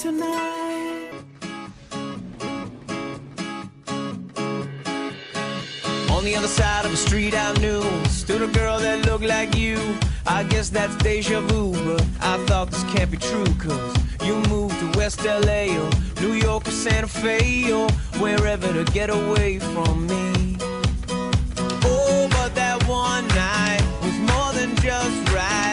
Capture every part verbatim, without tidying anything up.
tonight. On the other side of the street I knew stood a girl that looked like you. I guess that's deja vu, but I thought this can't be true, cause you moved to West L A or New York or Santa Fe or wherever to get away from me. Oh, but that one night was more than just right.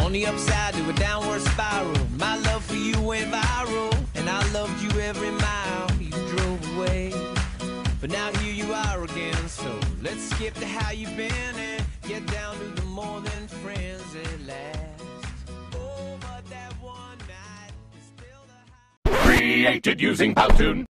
On the upside to a downward spiral, my love for you went viral, and I loved you every mile you drove away. But now here you are again, so let's skip to how you've been and get down to the more than friends at last. Oh, but that one night is still the high. Created using Powtoon.